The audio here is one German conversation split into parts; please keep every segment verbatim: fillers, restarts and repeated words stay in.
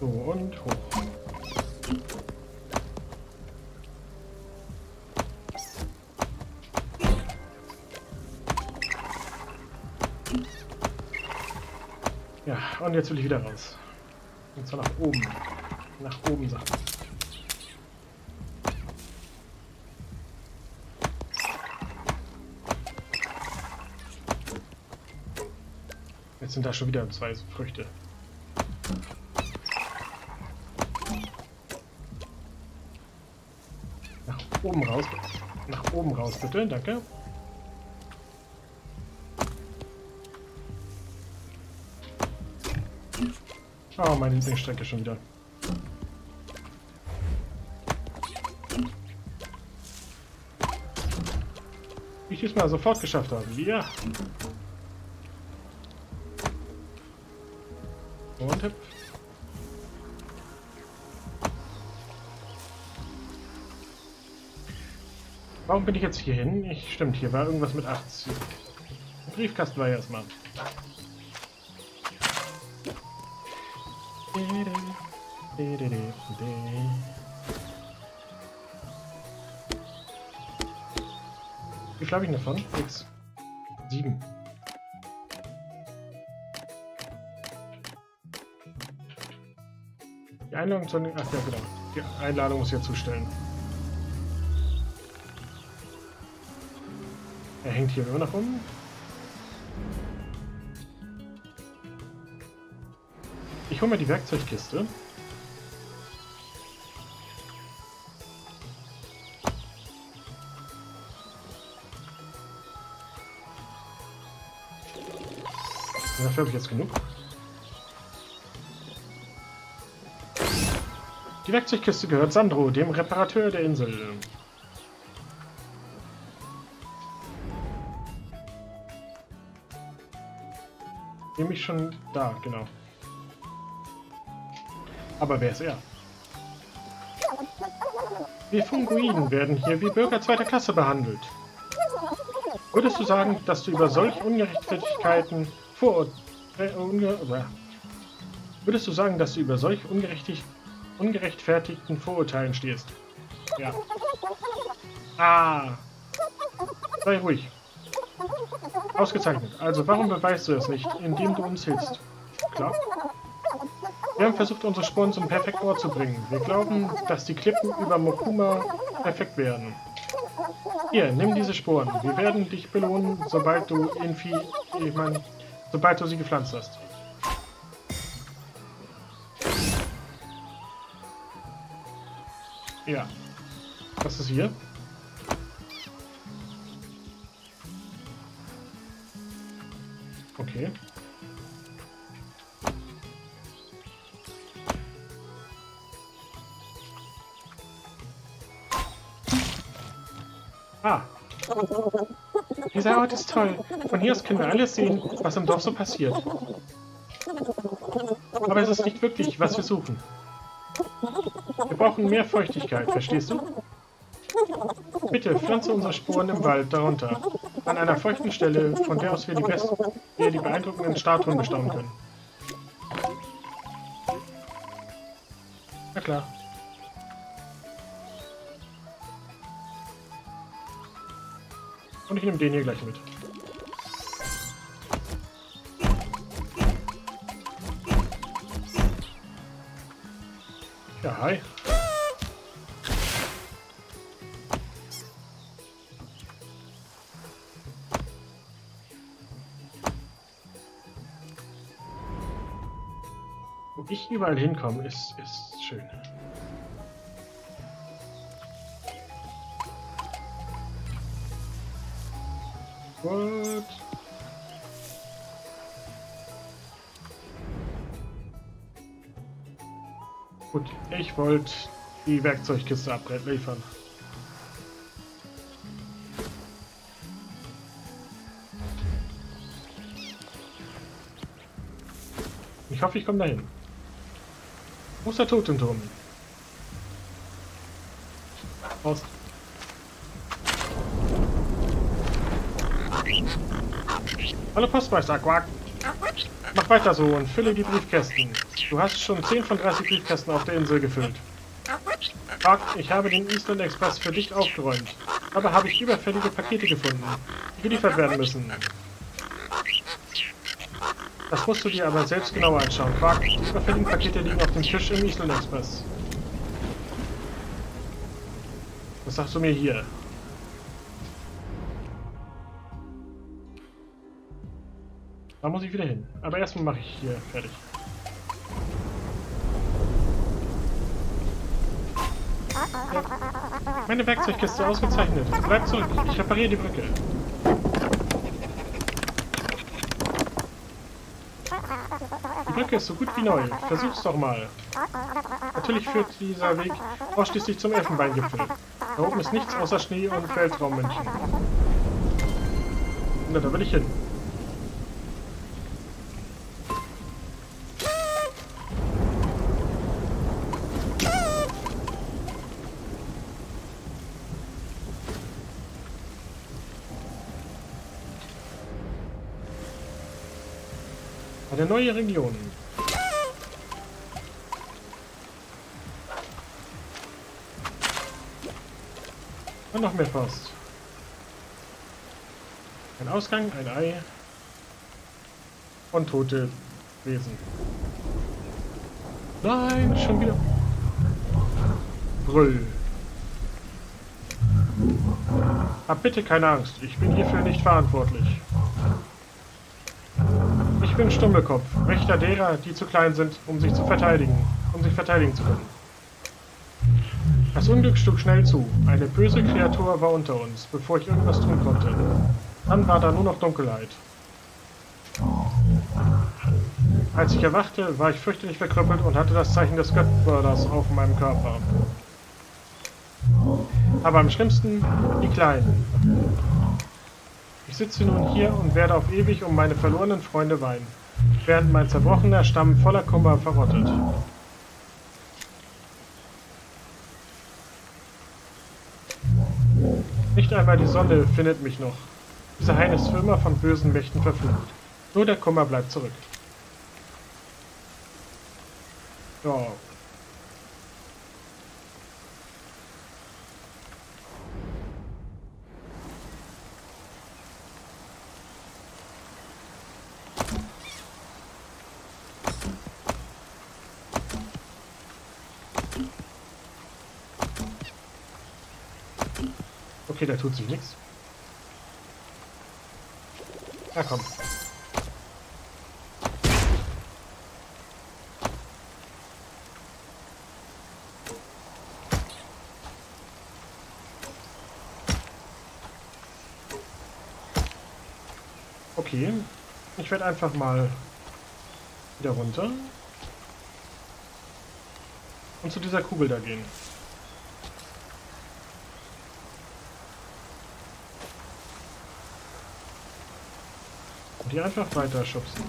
So, und hoch. Ja, und jetzt will ich wieder raus. Und zwar nach oben. Nach oben, sagt man. Jetzt sind da schon wieder zwei Früchte. Nach oben raus, bitte. Nach oben raus, bitte. Danke. Oh, meine Lieblingsstrecke schon wieder. Wie ich es mal sofort geschafft habe. Ja. Und hüpf. Warum bin ich jetzt hier hin? Ich, stimmt, hier war irgendwas mit achtzig. Der Briefkasten war ja erstmal. Wie viel habe ich davon? Nix. Sieben. Die Einladung soll nicht. Ach ja, genau. Die Einladung muss ich ja zustellen. Er hängt hier immer noch um. Ich hole mir die Werkzeugkiste. Dafür habe ich jetzt genug. Die Werkzeugkiste gehört Sandro, dem Reparateur der Insel. Nämlich schon da, genau. Aber wer ist er? Wir Funguinen werden hier wie Bürger zweiter Klasse behandelt. Würdest du sagen, dass du über solche Ungerechtigkeiten vor... Äh, unge Würdest du sagen, dass du über solch ungerechtig, ungerechtfertigten Vorurteilen stehst? Ja. Ah. Sei ruhig. Ausgezeichnet. Also warum beweist du es nicht, indem du uns hilfst? Klar. Wir haben versucht, unsere Spuren zum perfekten Ort zu bringen. Wir glauben, dass die Klippen über Mokuma perfekt werden. Hier, nimm diese Spuren. Wir werden dich belohnen, sobald du Infi... Ich meine... Sobald du sie gepflanzt hast. Ja. Was ist hier? Okay. Ah. Dieser Ort ist toll. Von hier aus können wir alles sehen, was im Dorf so passiert. Aber es ist nicht wirklich, was wir suchen. Wir brauchen mehr Feuchtigkeit, verstehst du? Bitte pflanze unsere Spuren im Wald darunter. An einer feuchten Stelle, von der aus wir die, besten, wir die beeindruckenden Statuen bestaunen können. Na klar. Und ich nehme den hier gleich mit. Ja, hi. Wo ich überall hinkomme, ist, ist schön. What? Gut, ich wollte die Werkzeugkiste abliefern. Ich hoffe, ich komme dahin. Wo ist der Totenturm? Aus. Hallo Postmeister Quark. Mach weiter so und fülle die Briefkästen. Du hast schon zehn von dreißig Briefkästen auf der Insel gefüllt. Quark, ich habe den Eastland Express für dich aufgeräumt. Aber habe ich überfällige Pakete gefunden, die geliefert werden müssen. Das musst du dir aber selbst genauer anschauen, Quark. Die überfälligen Pakete liegen auf dem Tisch im Island Express. Was sagst du mir hier? Da muss ich wieder hin. Aber erstmal mache ich hier fertig. Meine Werkzeugkiste ausgezeichnet. Bleib zurück. Ich repariere die Brücke. Die Brücke ist so gut wie neu. Versuch's doch mal. Natürlich führt dieser Weg ausschließlich zum Elfenbeingipfel. Da oben ist nichts außer Schnee und Weltraummünchen. Na, da will ich hin. Eine neue Region. Und noch mehr Post. Ein Ausgang, ein Ei und tote Wesen. Nein, schon wieder. Brüll. Hab bitte keine Angst, ich bin hierfür nicht verantwortlich. Ich bin Stummelkopf, Wächter derer, die zu klein sind, um sich zu verteidigen, um sich verteidigen zu können. Das Unglück schlug schnell zu. Eine böse Kreatur war unter uns, bevor ich irgendwas tun konnte. Dann war da nur noch Dunkelheit. Als ich erwachte, war ich fürchterlich verkrüppelt und hatte das Zeichen des Götterbörders auf meinem Körper. Aber am schlimmsten die Kleinen. Ich sitze nun hier und werde auf ewig um meine verlorenen Freunde weinen, während mein zerbrochener Stamm voller Kummer verrottet. Nicht einmal die Sonne findet mich noch. Dieser Hain ist für immer von bösen Mächten verflucht. Nur der Kummer bleibt zurück. Ja. Okay, da tut sich nichts. Na komm. Okay, ich werde einfach mal wieder runter und zu dieser Kugel da gehen. Die einfach weiter schubsen.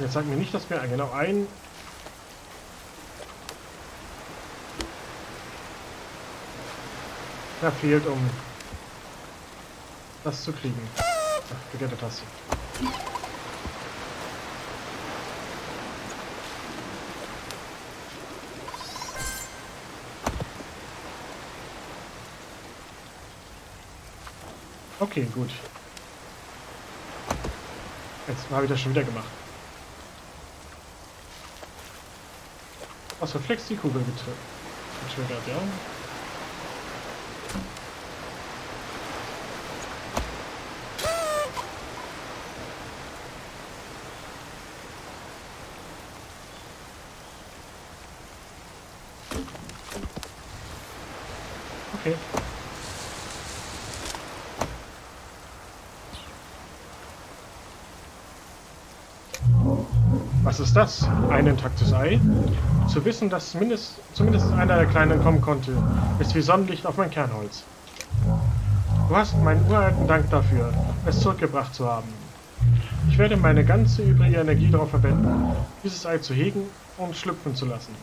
Jetzt sagt mir nicht, dass wir genau ein da fehlt, um das zu kriegen. Ach, vergessene Taste. Okay, gut. Jetzt habe ich das schon wieder gemacht. Aus Reflex die Kugel getriggert, ja. Okay. Was ist das? Ein intaktes Ei? Zu wissen, dass mindest, zumindest einer der Kleinen kommen konnte, ist wie Sonnenlicht auf mein Kernholz. Du hast meinen uralten Dank dafür, es zurückgebracht zu haben. Ich werde meine ganze übrige Energie darauf verwenden, dieses Ei zu hegen und schlüpfen zu lassen.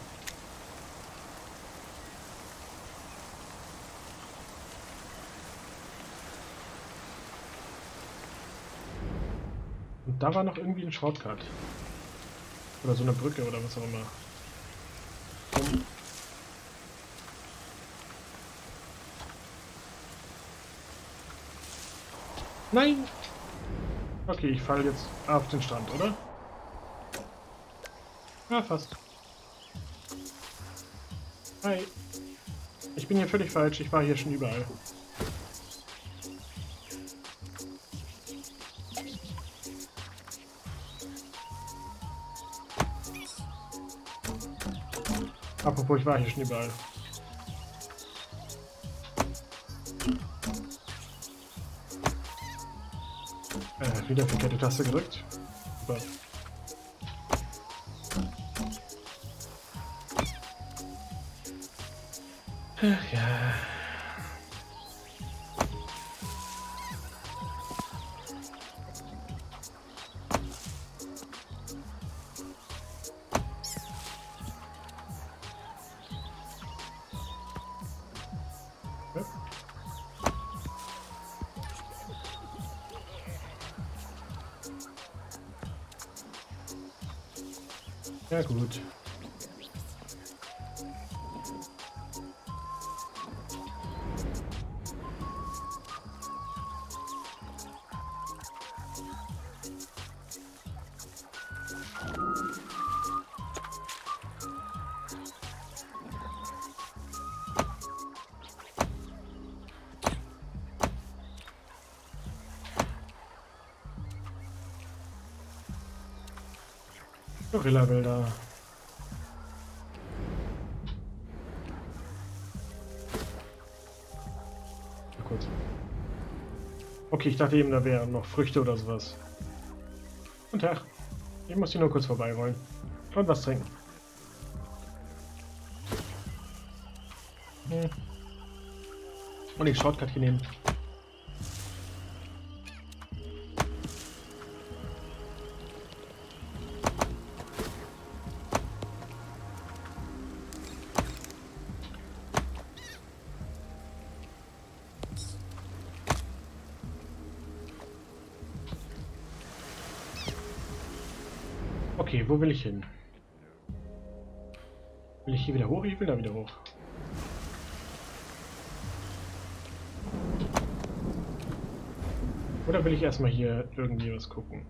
da war noch irgendwie ein Shortcut. Oder so eine Brücke oder was auch immer. Komm. Nein! Okay, ich falle jetzt auf den Strand, oder? Ja, fast. Hi. Ich bin hier völlig falsch, ich war hier schon überall. Apropos, ich war hier schon überall. Äh, wieder verkehrte Taste gedrückt. Super. Ach ja. Ja gut. Gorilla-Bilder. Na gut. Okay, ich dachte eben, da wären noch Früchte oder sowas. Guten Tag. Ich muss hier nur kurz vorbeiwollen. Und was trinken. Hm. Und den Shortcut genommen. Okay, wo will ich hin? Will ich hier wieder hoch? Ich will da wieder hoch. Oder will ich erstmal hier irgendwie was gucken?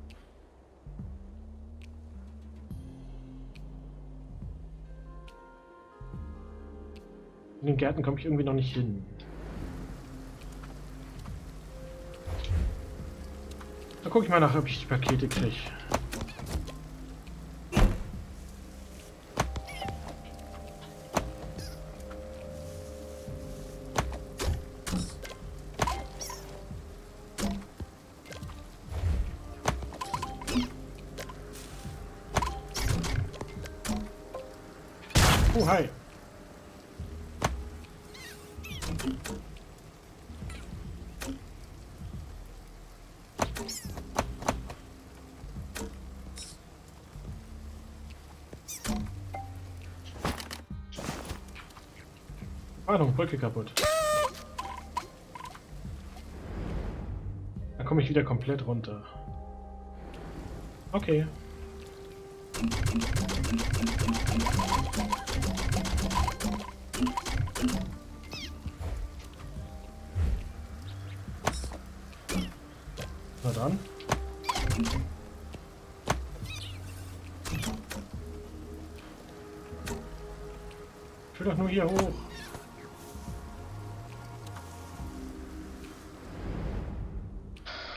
In den Gärten komme ich irgendwie noch nicht hin. Da gucke ich mal nach, ob ich die Pakete kriege. Oh, hi. Ah, noch eine Brücke kaputt. Da komme ich wieder komplett runter. Okay. Na dann. Ich will doch nur hier hoch.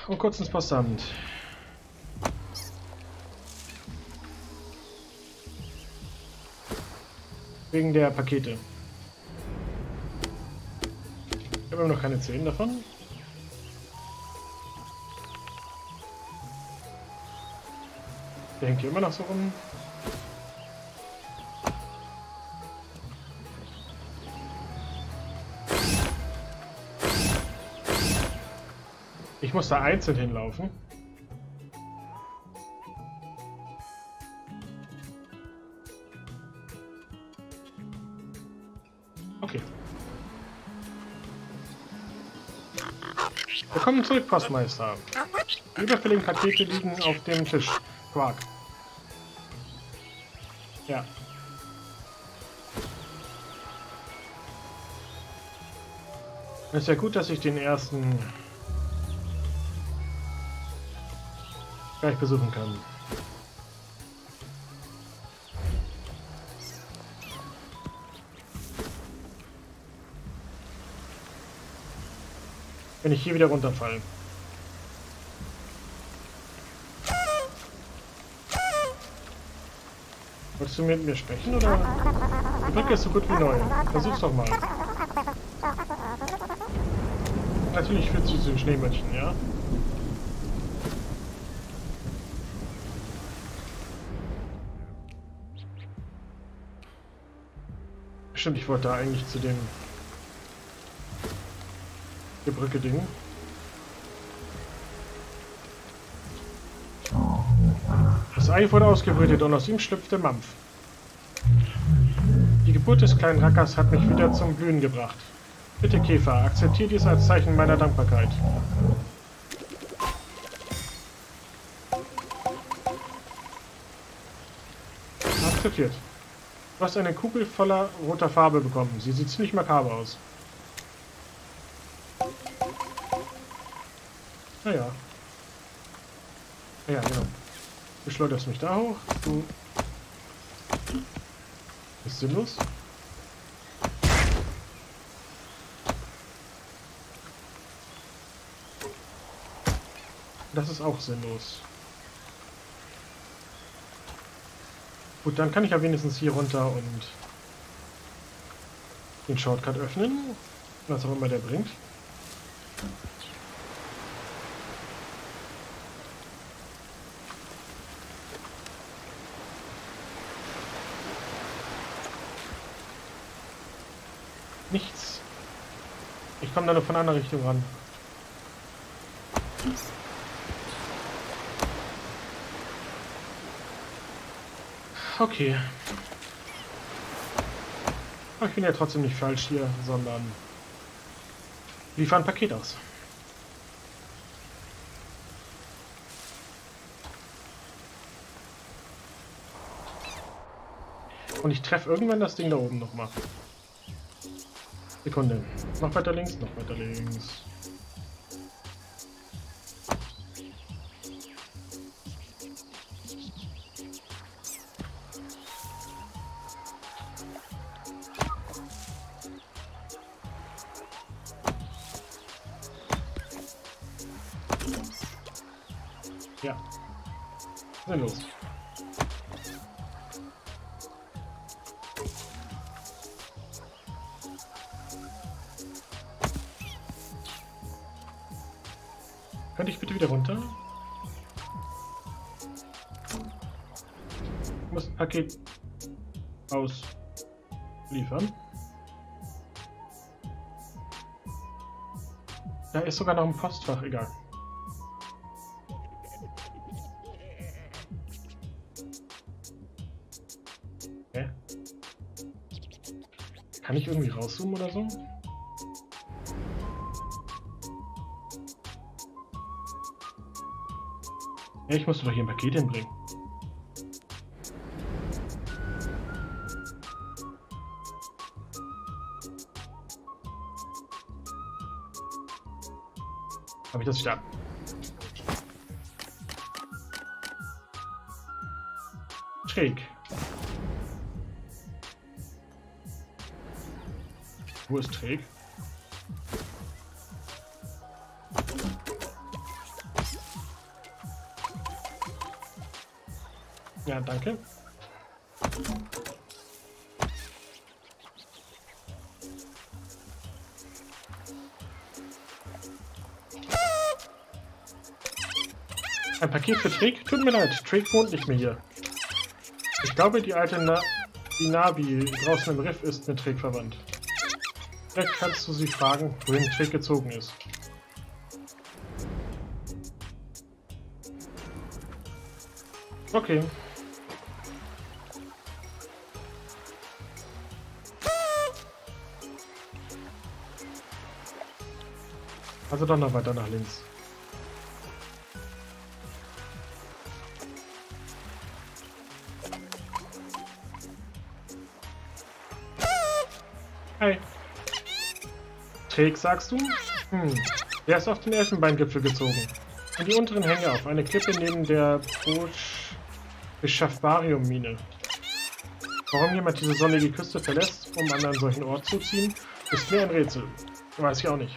Und kurz ins Passamt. Wegen der Pakete. Ich habe immer noch keine zehn davon. Der hängt hier immer noch so rum. Ich muss da einzeln hinlaufen. Okay. Willkommen zurück, Postmeister. Die überfälligen Pakete liegen auf dem Tisch. Quark. Ja. Es ist ja gut, dass ich den ersten gleich besuchen kann. Wenn ich hier wieder runterfalle. Wolltest du mit mir sprechen, oder? Die Brücke ist so gut wie neu. Versuch's doch mal. Natürlich willst du zu den Schneemenschen, ja? Stimmt, ich wollte da eigentlich zu dem Brücke-Ding. Das Ei wurde ausgebrütet und aus ihm schlüpfte Mampf. Die Geburt des kleinen Rackers hat mich wieder zum Blühen gebracht. Bitte, Käfer, akzeptiere dies als Zeichen meiner Dankbarkeit. Akzeptiert. Du hast eine Kugel voller roter Farbe bekommen. Sie sieht ziemlich makaber aus. Naja. Ja, genau. Du schleuderst mich da hoch. Du. Ist sinnlos. Das ist auch sinnlos. Gut, dann kann ich ja wenigstens hier runter und den Shortcut öffnen. Was auch immer der bringt. Nichts. Ich komme da nur von einer anderen Richtung ran. Okay. Aber ich bin ja trotzdem nicht falsch hier, sondern liefere ein Paket aus. Und ich treffe irgendwann das Ding da oben nochmal. Sekunde. Noch weiter links, noch weiter links. Ja. Na los. Könnte ich bitte wieder runter? Ich muss Paket ausliefern. Da ist sogar noch ein Postfach, egal. Okay. Kann ich irgendwie rauszoomen oder so? Ja, ich musste doch hier ein Paket hinbringen. Habe ich das stark? Trick. Wo ist Trick? Ja, danke. Ein Paket für Trick? Tut mir leid, Trick wohnt nicht mehr hier. Ich glaube, die alte Na die Nabi draußen im Riff ist mit Trick verwandt. Vielleicht kannst du sie fragen, wohin Trick gezogen ist. Okay. Also doch noch weiter nach links. Hi. Trick, sagst du? Hm. Der ist auf den Elfenbeingipfel gezogen. In die unteren Hänge auf eine Klippe neben der Bosch-Beschaffbarium-Mine. Warum jemand diese sonnige Küste verlässt, um an einen solchen Ort zu ziehen, ist mir ein Rätsel. Weiß ich auch nicht.